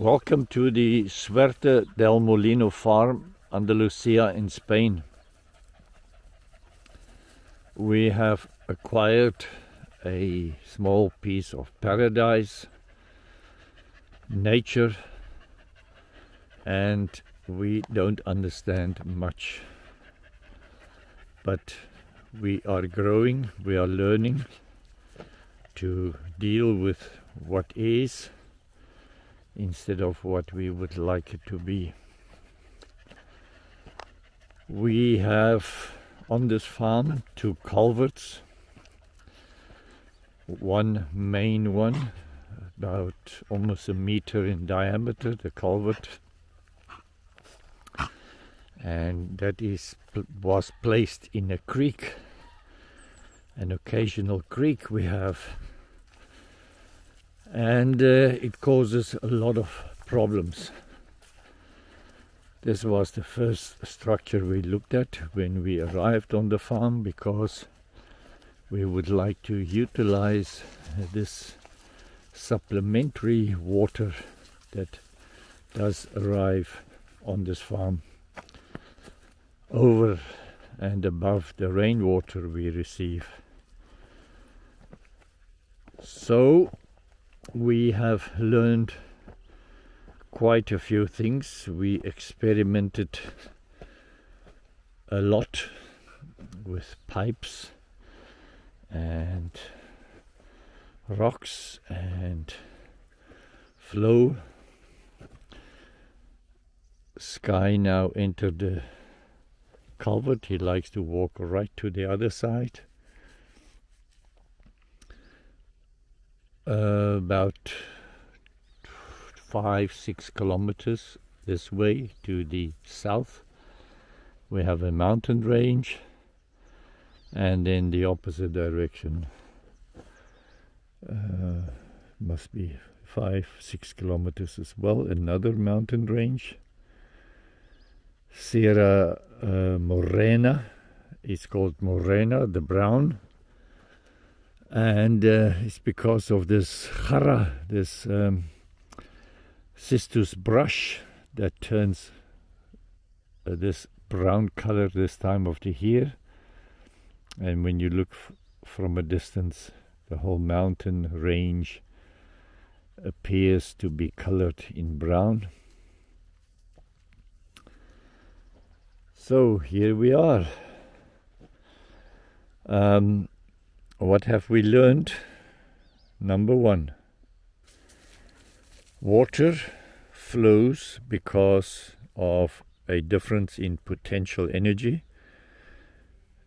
Welcome to the Suerte del Molino Farm, Andalusia in Spain. We have acquired a small piece of paradise, nature, and we don't understand much. But we are growing, we are learning to deal with what is, instead of what we would like it to be. We have on this farm two culverts, one main one, about almost a meter in diameter, the culvert, and that was placed in a creek, an occasional creek we have. And it causes a lot of problems. This was the first structure we looked at when we arrived on the farm, because we would like to utilize this supplementary water that does arrive on this farm over and above the rainwater we receive. So we have learned quite a few things. We experimented a lot with pipes and rocks and flow. Sky now entered the culvert. He likes to walk right to the other side. About 5-6 kilometers this way to the south we have a mountain range, and in the opposite direction must be 5-6 kilometers as well, another mountain range. Sierra Morena, it's called Morena, the brown. And it's because of this jarra, this cistus brush that turns this brown color this time of the year. And when you look from a distance, the whole mountain range appears to be colored in brown. So here we are. What have we learned? Number one, water flows because of a difference in potential energy.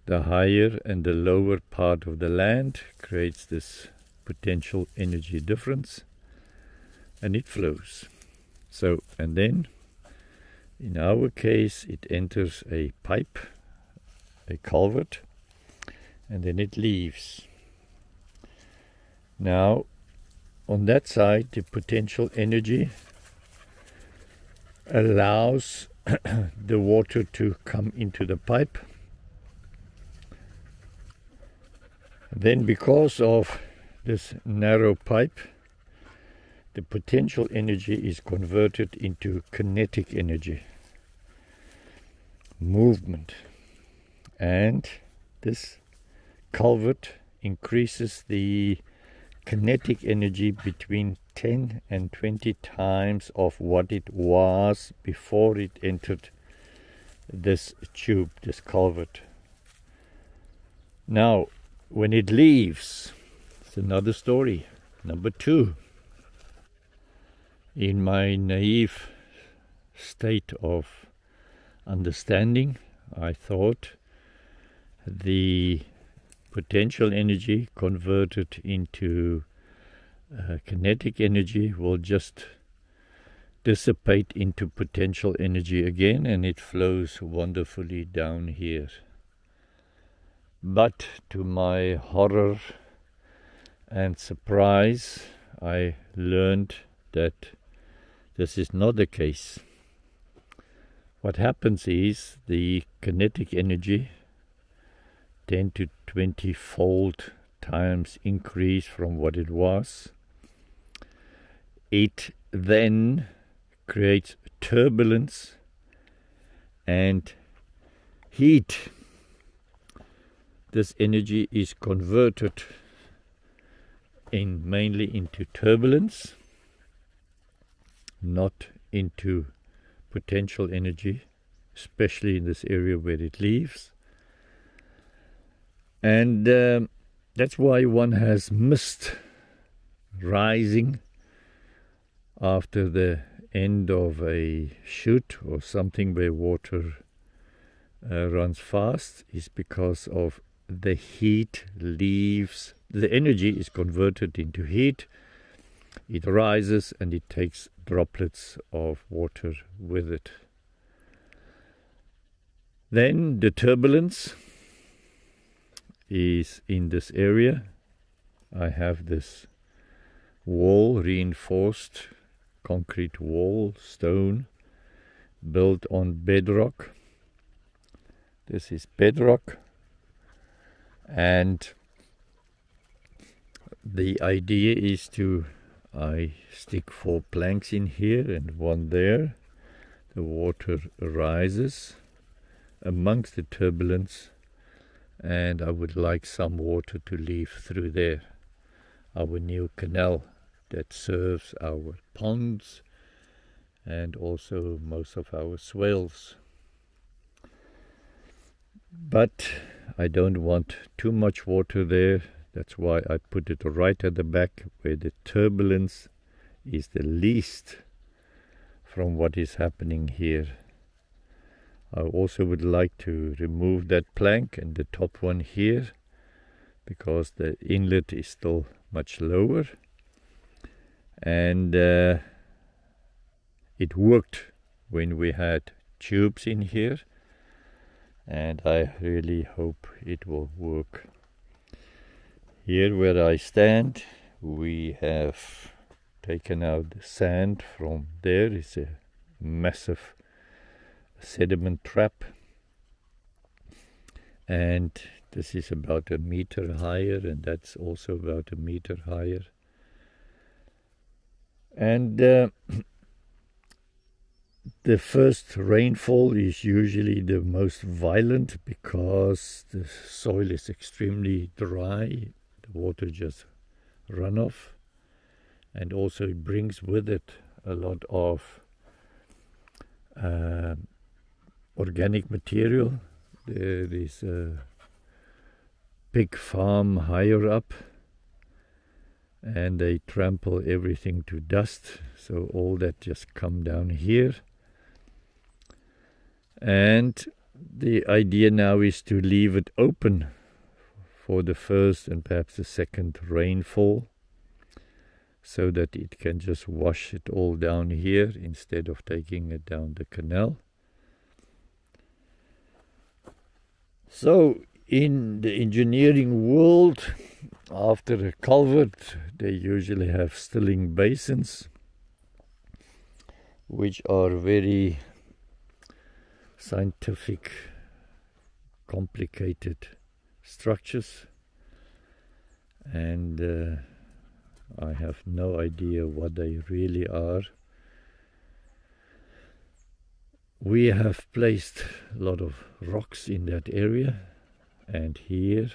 The higher and the lower part of the land creates this potential energy difference, and it flows. So, and then in our case, it enters a pipe, a culvert, and then it leaves. Now on that side, the potential energy allows the water to come into the pipe. Then, because of this narrow pipe, the potential energy is converted into kinetic energy, movement, and this culvert increases the kinetic energy between 10 and 20 times of what it was before it entered this tube, this culvert. Now, when it leaves, it's another story. Number two, in my naive state of understanding, I thought the potential energy converted into kinetic energy will just dissipate into potential energy again, and it flows wonderfully down here. But to my horror and surprise, I learned that this is not the case. What happens is the kinetic energy, 10 to 20 fold times increase from what it was, it then creates turbulence and heat. This energy is converted in mainly into turbulence, not into potential energy, especially in this area where it leaves. And that's why one has mist rising after the end of a shoot or something where water runs fast, is because of the heat leaves. The energy is converted into heat, it rises and it takes droplets of water with it. Then the turbulence is in this area. I have this wall, reinforced concrete wall, stone, built on bedrock. This is bedrock, and the idea is to, I stick 4 planks in here and 1 there. The water rises amongst the turbulence, and I would like some water to leave through there. Our new canal that serves our ponds and also most of our swales. But I don't want too much water there. That's why I put it right at the back where the turbulence is the least from what is happening here. I also would like to remove that plank and the top one here, because the inlet is still much lower. And it worked when we had tubes in here, and I really hope it will work. Here where I stand, we have taken out the sand from there. It's a massive sediment trap, and this is about a meter higher, and that's also about a meter higher. And the first rainfall is usually the most violent, because the soil is extremely dry. The water just runs off, and also it brings with it a lot of organic material. There is a pig farm higher up, and they trample everything to dust, so all that just come down here. And the idea now is to leave it open for the first and perhaps the second rainfall, so that it can just wash it all down here instead of taking it down the canal. So in the engineering world, after a culvert, they usually have stilling basins, which are very scientific, complicated structures, and I have no idea what they really are. We have placed a lot of rocks in that area and here,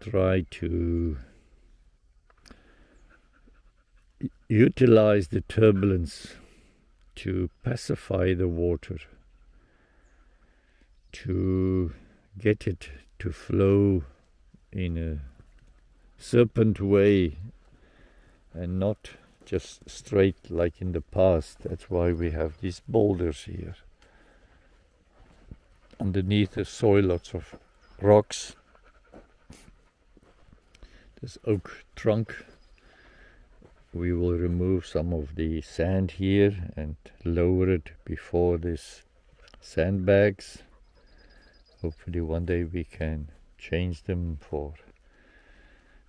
try to utilize the turbulence to pacify the water, to get it to flow in a serpent way and not just straight like in the past. That's why we have these boulders here. Underneath the soil, lots of rocks. This oak trunk, we will remove some of the sand here and lower it before these sandbags. Hopefully one day we can change them for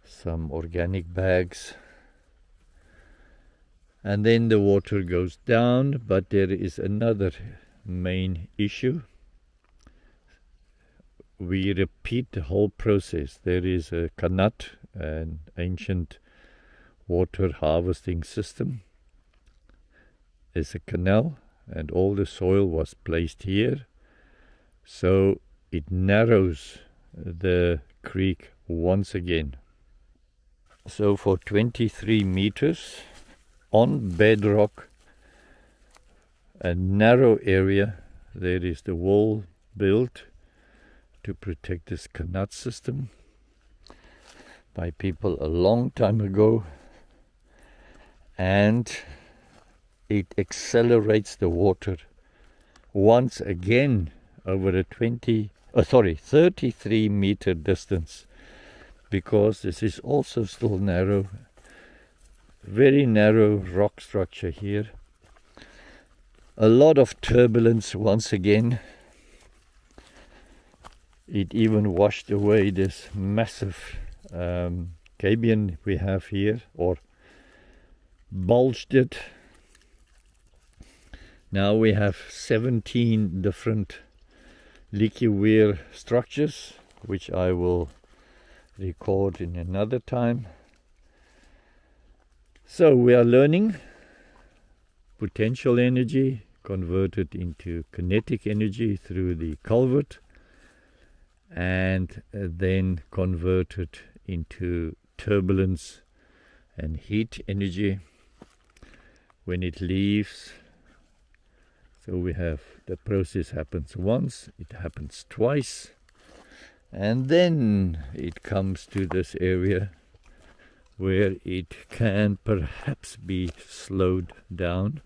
some organic bags. And then the water goes down, but there is another main issue. We repeat the whole process. There is a kanat, an ancient water harvesting system, There's a canal, and all the soil was placed here, so it narrows the creek once again. So for 23 meters on bedrock, a narrow area, there is the wall built to protect this canal system by people a long time ago, and it accelerates the water once again over a 33 meter distance, because this is also still narrow, very narrow rock structure here. A lot of turbulence once again. It even washed away this massive cabian we have here, or bulged it. Now we have 17 different leaky weir structures, which I will record in another time. So we are learning potential energy converted into kinetic energy through the culvert, and then converted into turbulence and heat energy when it leaves. So we have the process happens once, it happens twice, and then it comes to this area where it can perhaps be slowed down.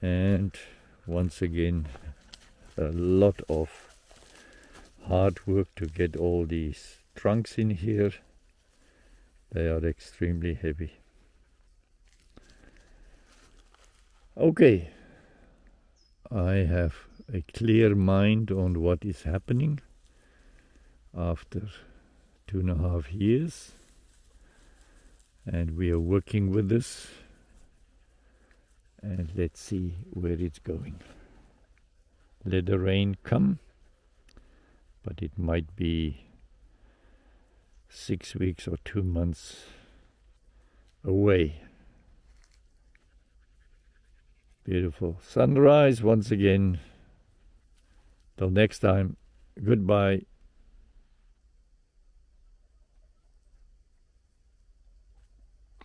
And once again, a lot of hard work to get all these trunks in here. They are extremely heavy. Okay, I have a clear mind on what is happening after 2.5 years, and we are working with this, and let's see where it's going. Let the rain come, but it might be 6 weeks or 2 months away. Beautiful sunrise once again. Till next time, goodbye.